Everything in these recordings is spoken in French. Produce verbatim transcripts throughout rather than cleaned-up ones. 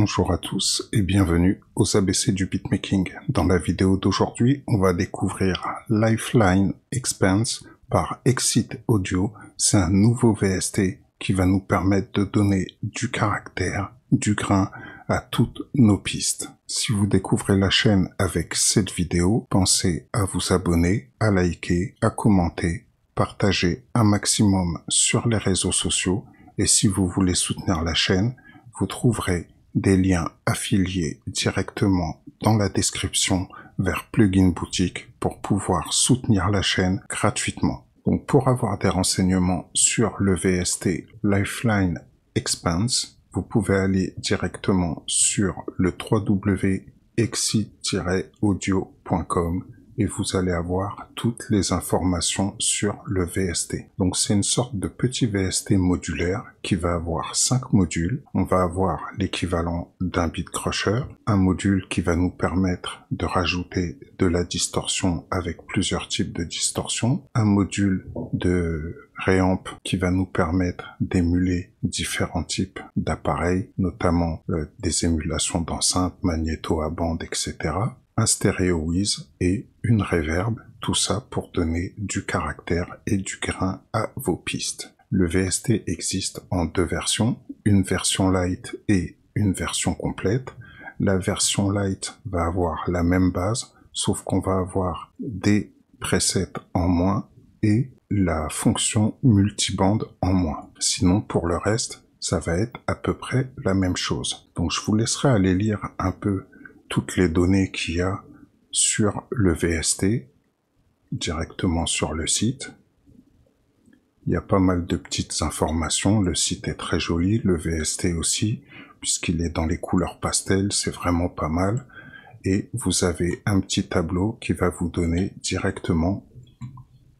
Bonjour à tous et bienvenue aux A B C du beatmaking. Dans la vidéo d'aujourd'hui, on va découvrir Lifeline Expanse par Excite Audio. C'est un nouveau V S T qui va nous permettre de donner du caractère, du grain à toutes nos pistes. Si vous découvrez la chaîne avec cette vidéo, pensez à vous abonner, à liker, à commenter, partager un maximum sur les réseaux sociaux. Et si vous voulez soutenir la chaîne, vous trouverez des liens affiliés directement dans la description vers Plugin Boutique pour pouvoir soutenir la chaîne gratuitement. Donc pour avoir des renseignements sur le V S T Lifeline Expanse, vous pouvez aller directement sur le w w w point excite audio point com et vous allez avoir toutes les informations sur le V S T. Donc c'est une sorte de petit V S T modulaire qui va avoir cinq modules. On va avoir l'équivalent d'un beat crusher, un module qui va nous permettre de rajouter de la distorsion avec plusieurs types de distorsion, un module de réamp qui va nous permettre d'émuler différents types d'appareils, notamment euh, des émulations d'enceinte, magnéto à bande, et cetera, un stéréo whiz et une reverb, tout ça pour donner du caractère et du grain à vos pistes. Le V S T existe en deux versions, une version light et une version complète. La version light va avoir la même base, sauf qu'on va avoir des presets en moins et la fonction multibande en moins. Sinon, pour le reste, ça va être à peu près la même chose. Donc je vous laisserai aller lire un peu toutes les données qu'il y a sur le V S T, directement sur le site. Il y a pas mal de petites informations, le site est très joli, le V S T aussi, puisqu'il est dans les couleurs pastel, c'est vraiment pas mal. Et vous avez un petit tableau qui va vous donner directement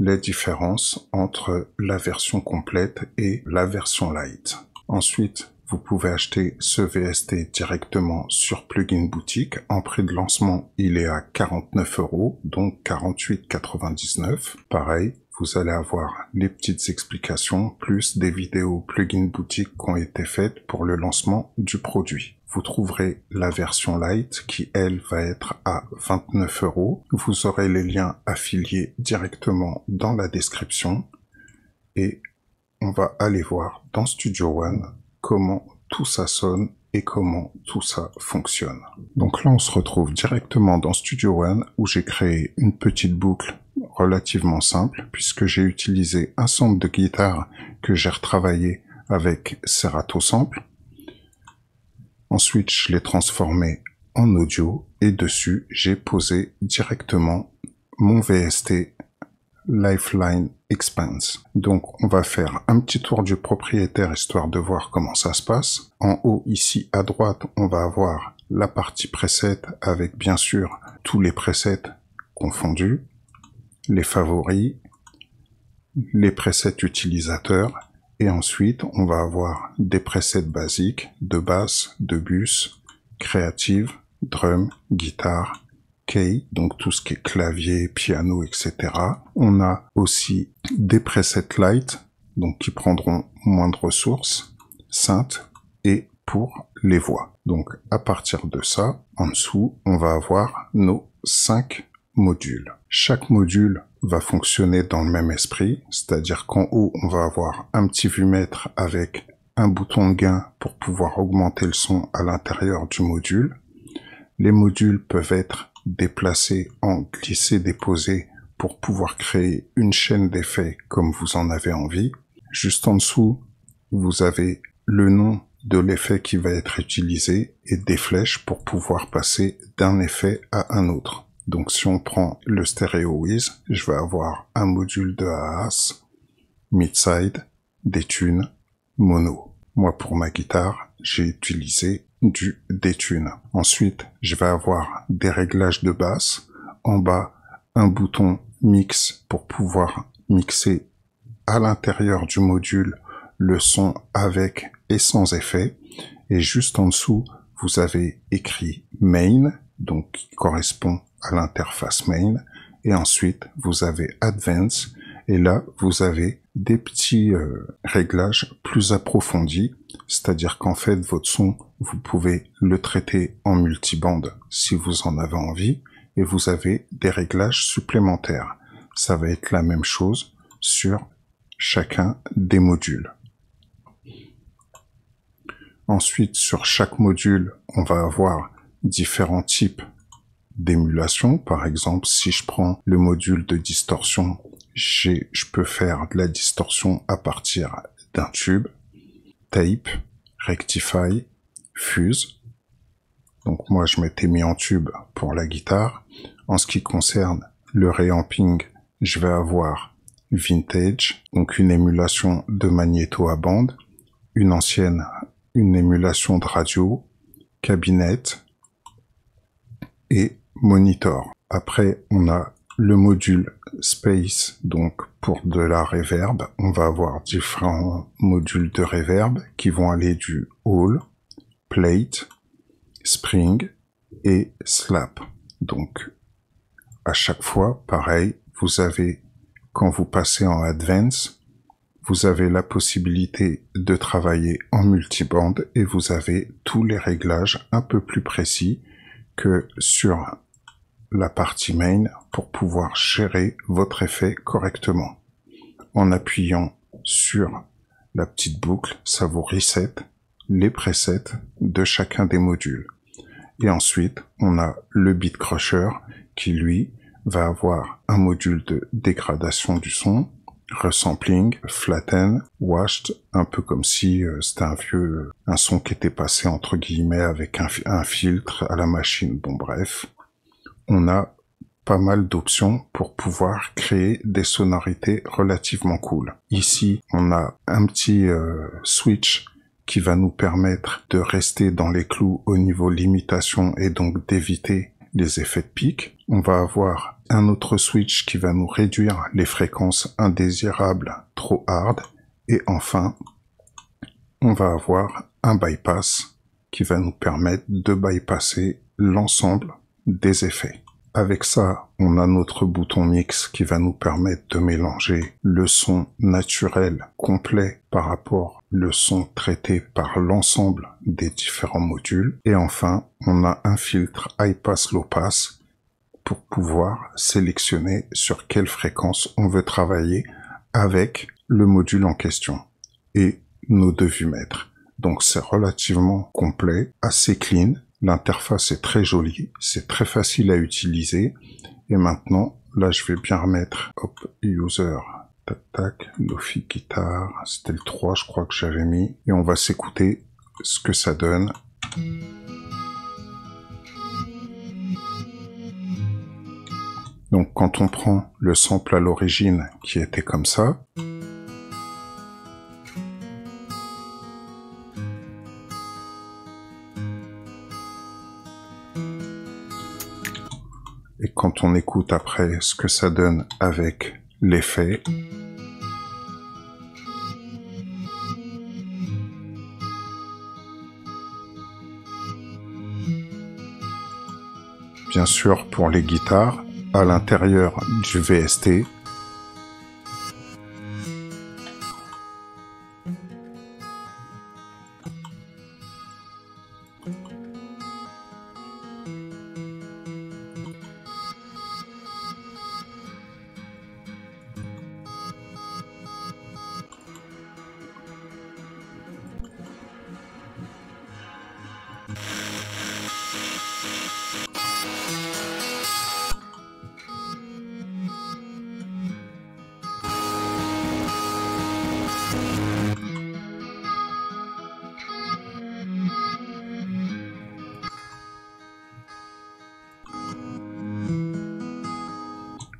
les différences entre la version complète et la version light. Ensuite, vous pouvez acheter ce V S T directement sur Plugin Boutique. En prix de lancement, il est à quarante-neuf euros, donc quarante-huit quatre-vingt-dix-neuf. Pareil, vous allez avoir les petites explications, plus des vidéos Plugin Boutique qui ont été faites pour le lancement du produit. Vous trouverez la version light qui, elle, va être à vingt-neuf euros. Vous aurez les liens affiliés directement dans la description. Et on va aller voir dans Studio One comment tout ça sonne et comment tout ça fonctionne. Donc là, on se retrouve directement dans Studio One où j'ai créé une petite boucle relativement simple puisque j'ai utilisé un sample de guitare que j'ai retravaillé avec Serato Sample. Ensuite, je l'ai transformé en audio et dessus, j'ai posé directement mon V S T Lifeline Expanse. Donc on va faire un petit tour du propriétaire histoire de voir comment ça se passe. En haut ici à droite, on va avoir la partie preset avec bien sûr tous les presets confondus, les favoris, les presets utilisateurs et ensuite on va avoir des presets basiques de basse, de bus, créative, drum, guitare, donc tout ce qui est clavier, piano, et cetera. On a aussi des presets light, donc qui prendront moins de ressources, synth et pour les voix. Donc à partir de ça, en dessous, on va avoir nos cinq modules. Chaque module va fonctionner dans le même esprit, c'est-à-dire qu'en haut, on va avoir un petit vue-mètre avec un bouton de gain pour pouvoir augmenter le son à l'intérieur du module. Les modules peuvent être déplacer en glisser, déposer pour pouvoir créer une chaîne d'effets comme vous en avez envie. Juste en dessous, vous avez le nom de l'effet qui va être utilisé et des flèches pour pouvoir passer d'un effet à un autre. Donc si on prend le stéréo whiz, je vais avoir un module de A A S, mid-side, des tunes, mono. Moi pour ma guitare, j'ai utilisé du détune. Ensuite, je vais avoir des réglages de basse. En bas, un bouton mix pour pouvoir mixer à l'intérieur du module le son avec et sans effet. Et juste en dessous, vous avez écrit main, donc qui correspond à l'interface main. Et ensuite, vous avez advance. Et là, vous avez des petits euh, réglages plus approfondis, c'est-à-dire qu'en fait votre son, vous pouvez le traiter en multibande si vous en avez envie, et vous avez des réglages supplémentaires. Ça va être la même chose sur chacun des modules. Ensuite, sur chaque module, on va avoir différents types d'émulation. Par exemple, si je prends le module de distorsion, j'ai, je peux faire de la distorsion à partir d'un tube, tape, rectify, fuse. Donc moi, je m'étais mis en tube pour la guitare. En ce qui concerne le reamping, je vais avoir vintage, donc une émulation de magnéto à bande, une ancienne, une émulation de radio, cabinet et monitor. Après, on a le module space, donc pour de la reverb. On va avoir différents modules de reverb qui vont aller du hall, plate, spring et slap. Donc à chaque fois, pareil, vous avez, quand vous passez en advance, vous avez la possibilité de travailler en multibande et vous avez tous les réglages un peu plus précis que sur la partie main pour pouvoir gérer votre effet correctement. En appuyant sur la petite boucle, ça vous reset les presets de chacun des modules. Et ensuite, on a le Beat Crusher qui, lui, va avoir un module de dégradation du son, resampling, flatten, washed, un peu comme si euh, c'était un vieux, un son qui était passé entre guillemets avec un, un filtre à la machine. Bon, bref, on a pas mal d'options pour pouvoir créer des sonorités relativement cool. Ici, on a un petit euh, switch qui va nous permettre de rester dans les clous au niveau limitation et donc d'éviter les effets de pic. On va avoir un autre switch qui va nous réduire les fréquences indésirables trop hard. Et enfin, on va avoir un bypass qui va nous permettre de bypasser l'ensemble des effets. Avec ça, on a notre bouton mix qui va nous permettre de mélanger le son naturel complet par rapport au son traité par l'ensemble des différents modules. Et enfin, on a un filtre high pass low pass pour pouvoir sélectionner sur quelle fréquence on veut travailler avec le module en question et nos deux vue-mètres. Donc c'est relativement complet, assez clean. L'interface est très jolie, c'est très facile à utiliser. Et maintenant, là, je vais bien remettre, hop, user, tac, tac, Lofi Guitar, c'était le trois, je crois que j'avais mis. Et on va s'écouter ce que ça donne. Donc, quand on prend le sample à l'origine, qui était comme ça, et quand on écoute après ce que ça donne avec l'effet, bien sûr pour les guitares, à l'intérieur du V S T,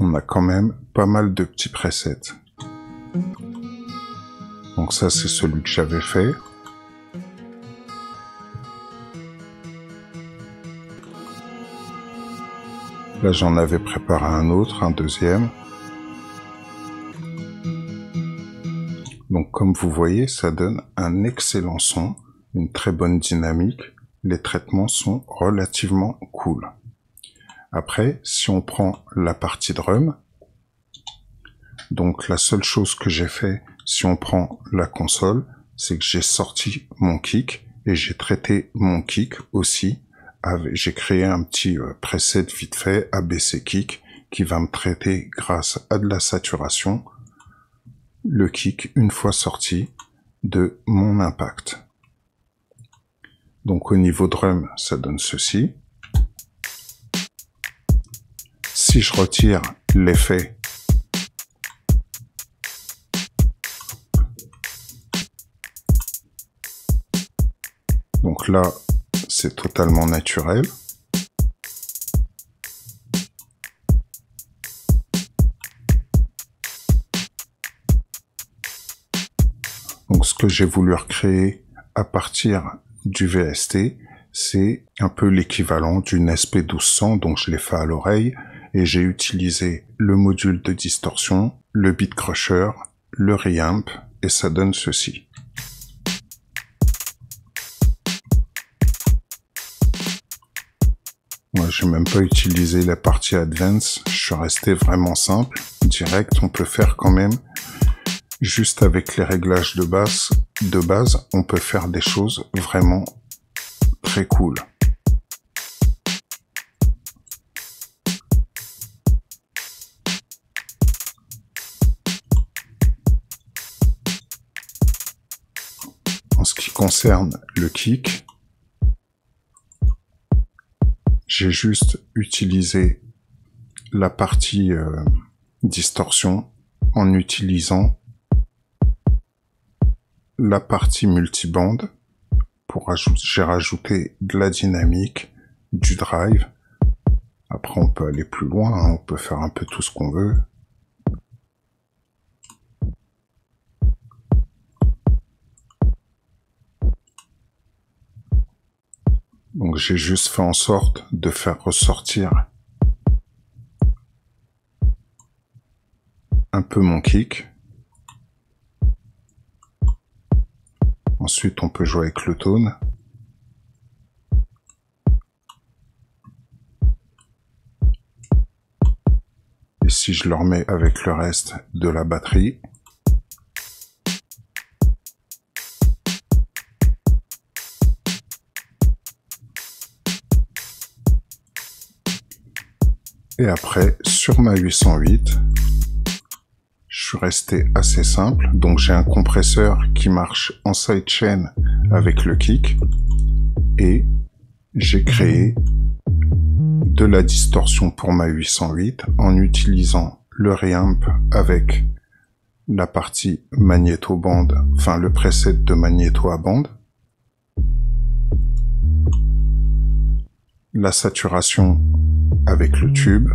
on a quand même pas mal de petits presets. Donc ça, c'est celui que j'avais fait. Là, j'en avais préparé un autre, un deuxième. Donc comme vous voyez, ça donne un excellent son, une très bonne dynamique. Les traitements sont relativement cool. Après, si on prend la partie drum, Donc la seule chose que j'ai fait, si on prend la console, c'est que j'ai sorti mon kick et j'ai traité mon kick aussi. J'ai créé un petit preset vite fait, A B C kick, qui va me traiter grâce à de la saturation le kick une fois sorti de mon impact. Donc au niveau drum, ça donne ceci. Si je retire l'effet, donc là, c'est totalement naturel. Donc ce que j'ai voulu recréer à partir du V S T, c'est un peu l'équivalent d'une S P douze cents, donc je l'ai fait à l'oreille, et j'ai utilisé le module de distorsion, le beat crusher, le reamp, et ça donne ceci. Moi, j'ai même pas utilisé la partie advance, je suis resté vraiment simple, direct. On peut faire quand même, juste avec les réglages de basse, de base, on peut faire des choses vraiment très cool. En ce qui concerne le kick, j'ai juste utilisé la partie euh, distorsion en utilisant la partie multibande. J'ai rajouté de la dynamique, du drive. Après, on peut aller plus loin, hein, on peut faire un peu tout ce qu'on veut. Donc j'ai juste fait en sorte de faire ressortir un peu mon kick. Ensuite, on peut jouer avec le tone. Et si je le remets avec le reste de la batterie, et après, sur ma huit cent huit, je suis resté assez simple. Donc j'ai un compresseur qui marche en sidechain avec le kick. Et j'ai créé de la distorsion pour ma huit cent huit en utilisant le reamp avec la partie magnéto-bande, enfin le preset de magnéto à bande. La saturation avec le tube,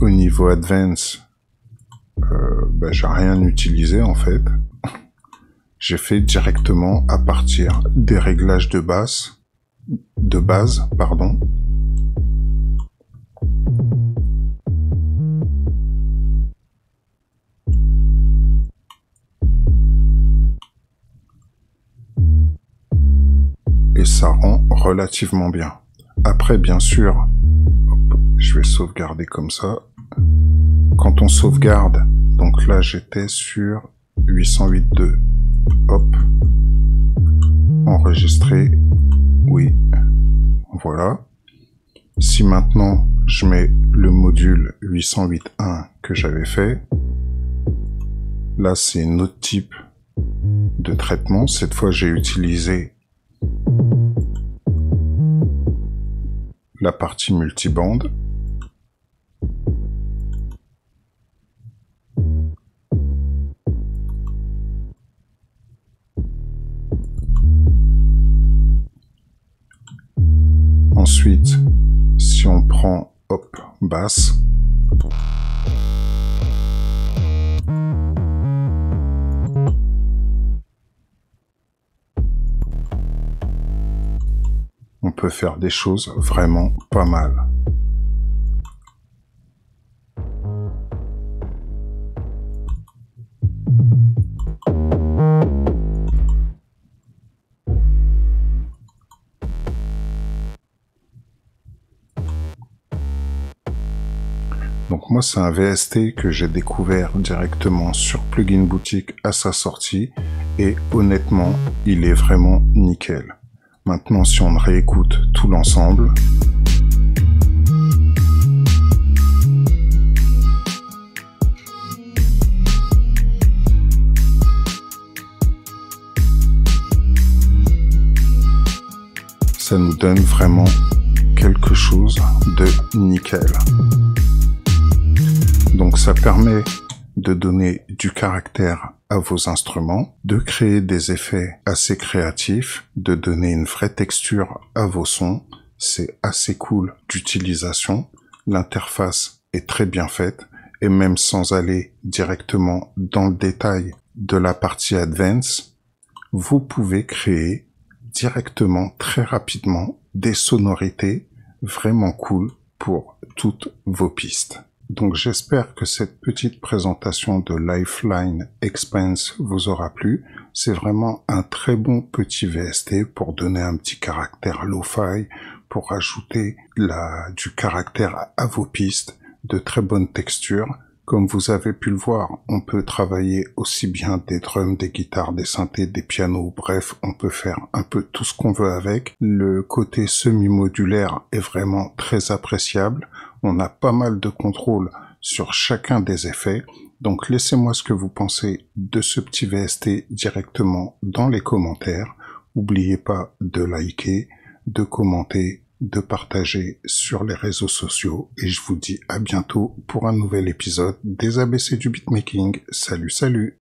au niveau advance, euh, bah, j'ai rien utilisé en fait. J'ai fait directement à partir des réglages de basse, de base, pardon. Et ça rend relativement bien. Après, bien sûr, hop, je vais sauvegarder comme ça. Quand on sauvegarde, donc là j'étais sur huit cent huit point deux. Hop. Enregistrer. Oui. Voilà. Si maintenant je mets le module huit cent huit point un que j'avais fait, là c'est un autre type de traitement. Cette fois j'ai utilisé la partie multibande. Ensuite, si on prend hop basse, on peut faire des choses vraiment pas mal. moi c'est un V S T que j'ai découvert directement sur Plugin Boutique à sa sortie et honnêtement il est vraiment nickel. Maintenant si on réécoute tout l'ensemble, ça nous donne vraiment quelque chose de nickel. Donc ça permet de donner du caractère à vos instruments, de créer des effets assez créatifs, de donner une vraie texture à vos sons. C'est assez cool d'utilisation. L'interface est très bien faite et même sans aller directement dans le détail de la partie Advanced, vous pouvez créer directement, très rapidement, des sonorités vraiment cool pour toutes vos pistes. Donc j'espère que cette petite présentation de Lifeline Expanse vous aura plu. C'est vraiment un très bon petit V S T pour donner un petit caractère lo-fi, pour ajouter la, du caractère à vos pistes, de très bonne texture. Comme vous avez pu le voir, on peut travailler aussi bien des drums, des guitares, des synthés, des pianos, bref, on peut faire un peu tout ce qu'on veut avec. Le côté semi-modulaire est vraiment très appréciable. On a pas mal de contrôle sur chacun des effets. Donc laissez-moi ce que vous pensez de ce petit V S T directement dans les commentaires. N'oubliez pas de liker, de commenter, de partager sur les réseaux sociaux. Et je vous dis à bientôt pour un nouvel épisode des A B C du beatmaking. Salut, salut!